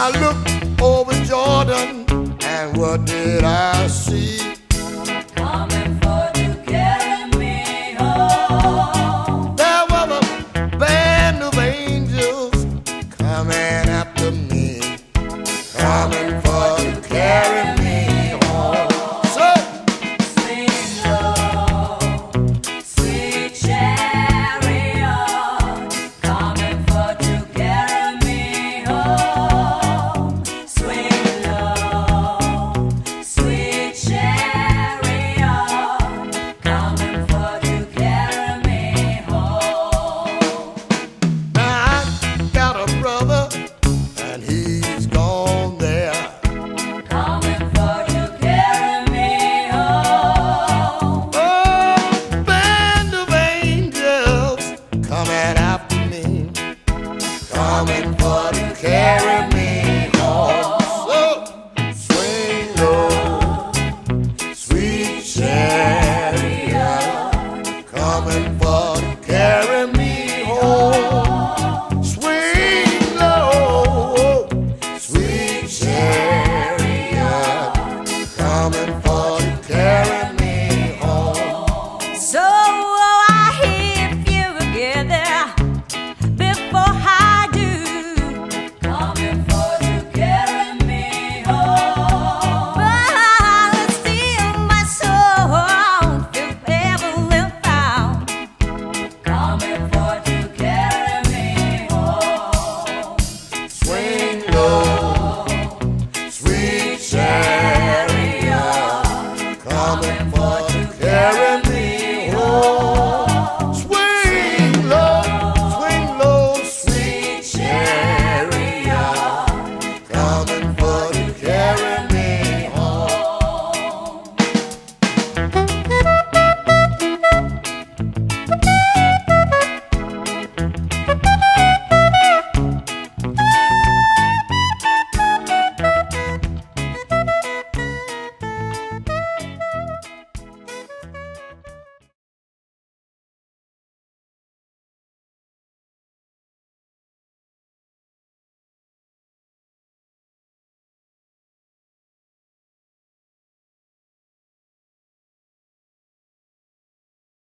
I looked over Jordan, and what did I see? Coming for to carry me home. There was a band of angels coming after me, coming for to carry me home. So, sweet Lord, sweet chariot, coming for to carry me home. Coming for to carry me.